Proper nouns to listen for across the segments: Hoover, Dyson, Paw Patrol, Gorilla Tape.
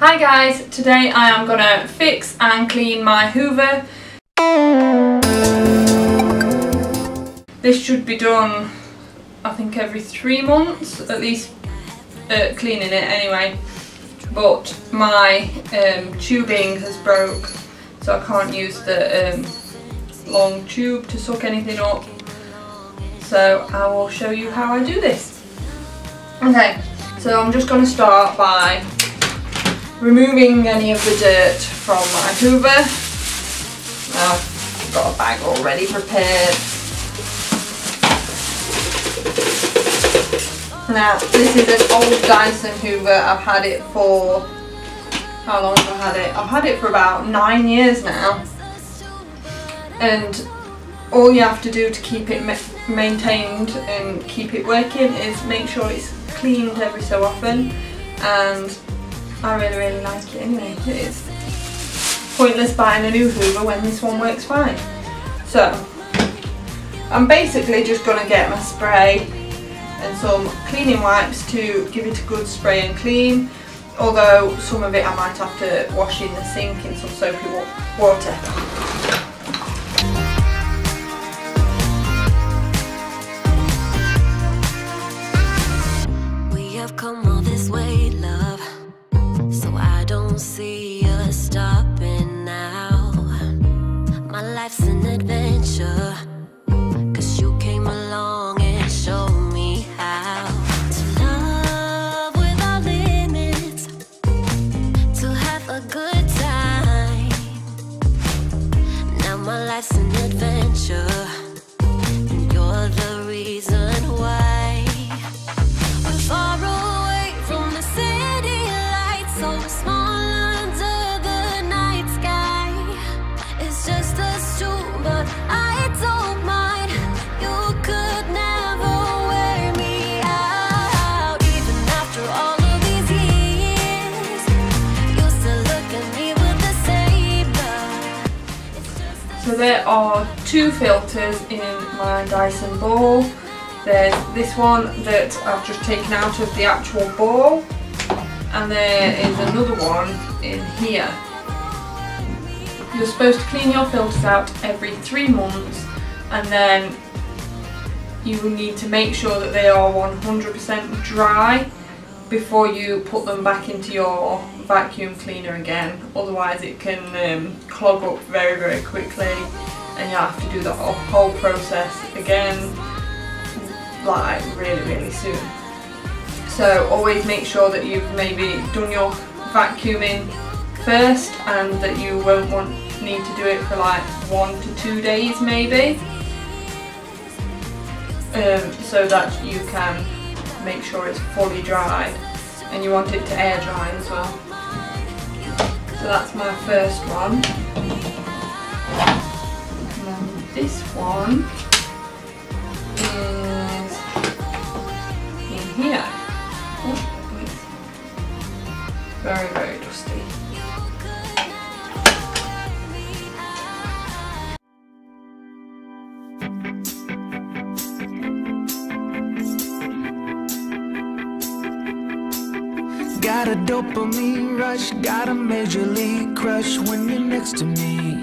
Hi guys, today I am going to fix and clean my Hoover. This should be done, I think, every 3 months, at least cleaning it anyway. But my tubing has broke, so I can't use the long tube to suck anything up. So I will show you how I do this. Okay, so I'm just going to start by removing any of the dirt from my Hoover. I've got a bag already prepared. Now, this is an old Dyson Hoover. I've had it for, how long have I had it? I've had it for about 9 years now. And all you have to do to keep it maintained and keep it working is make sure it's cleaned every so often. And I really like it anyway. It's pointless buying a new Hoover when this one works fine. So I'm basically just going to get my spray and some cleaning wipes to give it a good spray and clean, although some of it I might have to wash in the sink in some soapy water. We have come all this way, love. See us stopping now. My life's an adventure, cause you came along and showed me how to love without limits, to have a good time. Now my life's an adventure, and you're the reason why. We're far away from the city lights, so small just us two, but I don't mind. You could never wear me out. Even after all of these years, you still look at me with the same love. So there are two filters in my Dyson ball. There's this one that I've just taken out of the actual ball, and there is another one in here. You're supposed to clean your filters out every 3 months, and then you will need to make sure that they are 100% dry before you put them back into your vacuum cleaner again. Otherwise it can clog up very, very quickly, and you have to do the whole process again, like really, really soon. So always make sure that you've maybe done your vacuuming first, and that you won't need to do it for like 1 to 2 days maybe, so that you can make sure it's fully dried, and you want it to air dry as well. So that's my first one, and then this one is in here. Oh, very, very dusty. Got a dopamine rush, got a major league crush when you're next to me.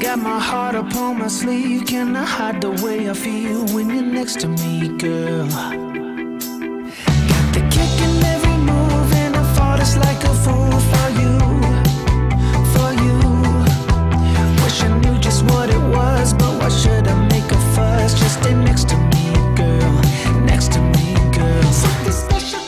Got my heart upon my sleeve, can I hide the way I feel when you're next to me, girl? Got the kick in every move, and I fought us like a fool for you, for you. Wish I knew just what it was, but why should I make a fuss? Just stay next to me, girl, next to me, girl. Something special.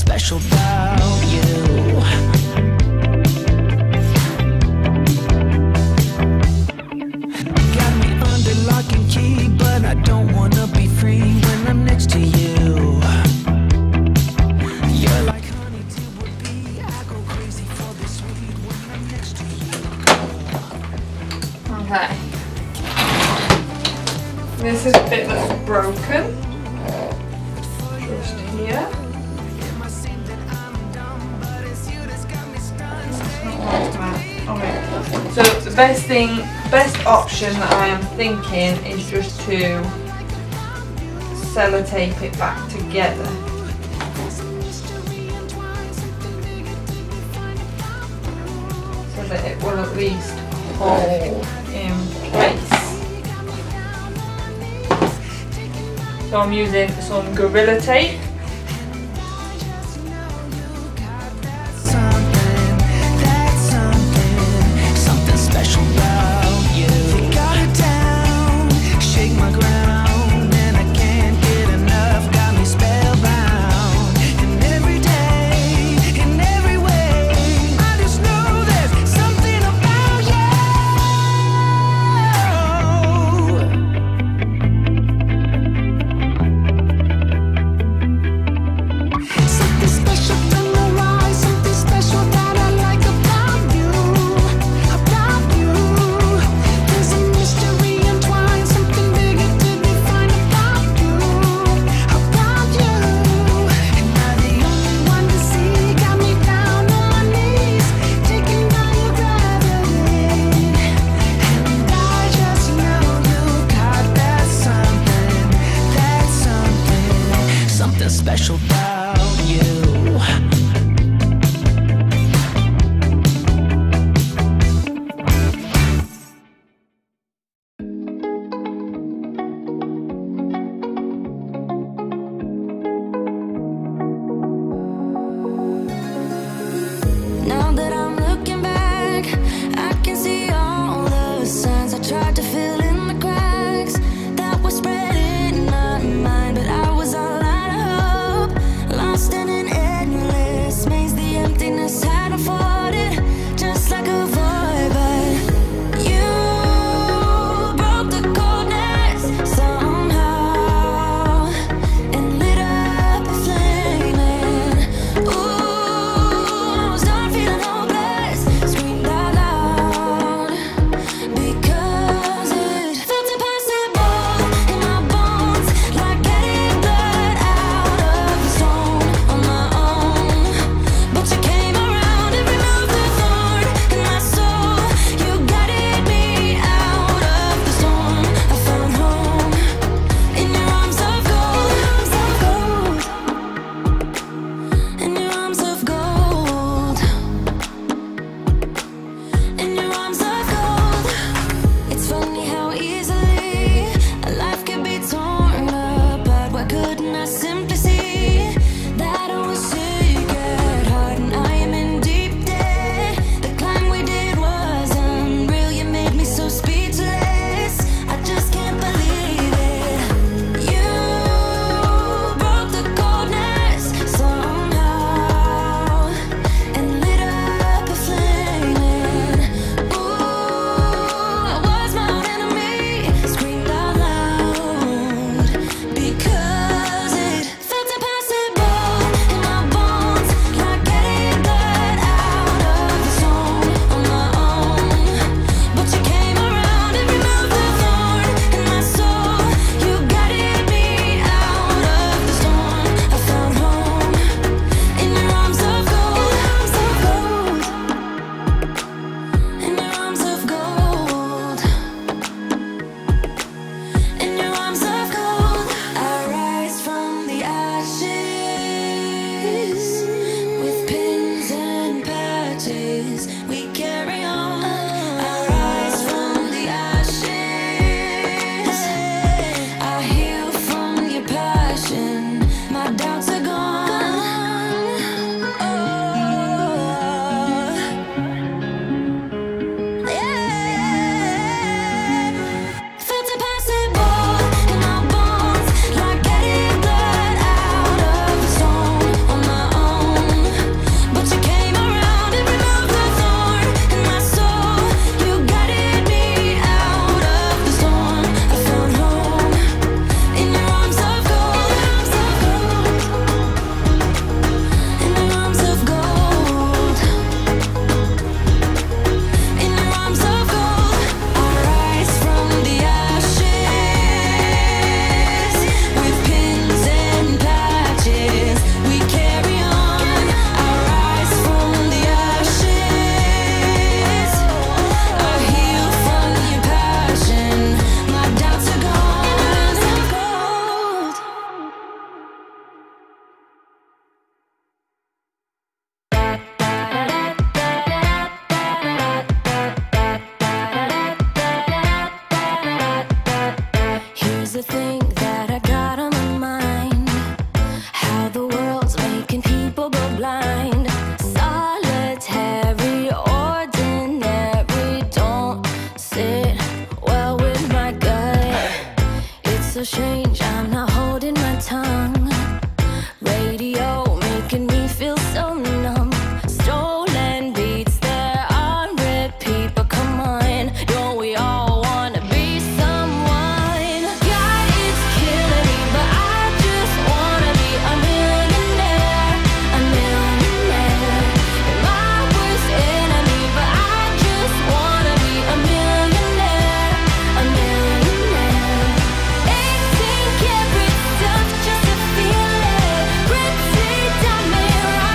Special about you. Okay. This is the bit that's broken. Just here. Alright. So the best option that I am thinking is just to sellotape it back together. So that it will at least hold in place. So I'm using some Gorilla Tape. strange, I'm not holding my tongue. Radio making me feel so numb. Stolen beats, they're on repeat. But come on, don't we all wanna be someone? God, it's killing me, but I just wanna be a millionaire. A millionaire. You're my worst enemy, but I just wanna be a millionaire. A millionaire. 18 karat stuff just to feel it. Pretty diamond rocks 'cause I need it. God, it's killing me, but I just wanna be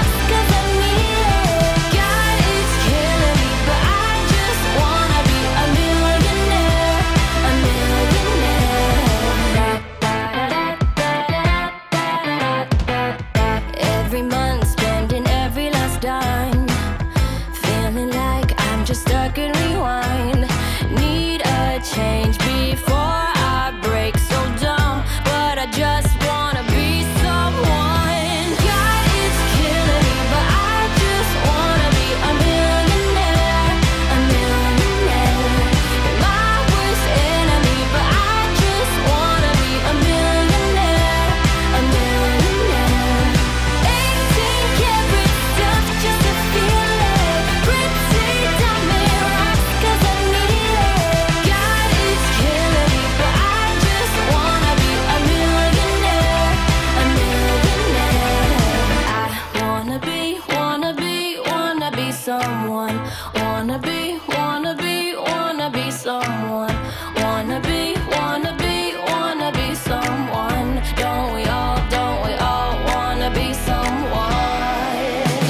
a millionaire. A millionaire. Every month spending every last dime, feeling like I'm just stuck in rewind. Need a change before I break. So dumb, but I just wanna be someone. God, it's killing me, but I just wanna be a millionaire. A millionaire. You're my worst enemy, but I just wanna be a millionaire. A millionaire. 18 karat stuff just to feel it. Pretty diamond rocks 'cause I need it. God, it's killing me, but I just wanna be a millionaire. A millionaire. I wanna be someone. Wanna be someone. Wanna be someone. Don't we all wanna be someone?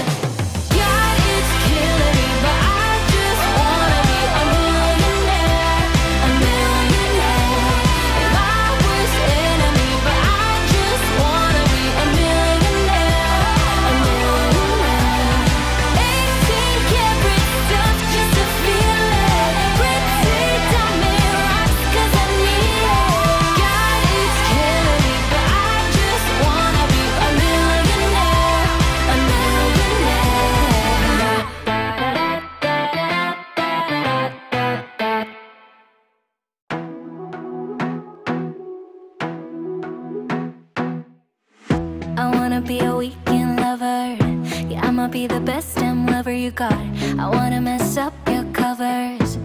God, it's killing me, but I just wanna be a millionaire. A millionaire. You're my worst enemy, but I just wanna be a millionaire. A millionaire. 18 karat stuff just to feel it. Pretty diamond rocks 'cause I need it. God, it's killing me, but I just wanna be a millionaire. A millionaire. I wanna be a weekend lover. Yeah, I'ma be the best damn lover you got. I wanna mess up your covers.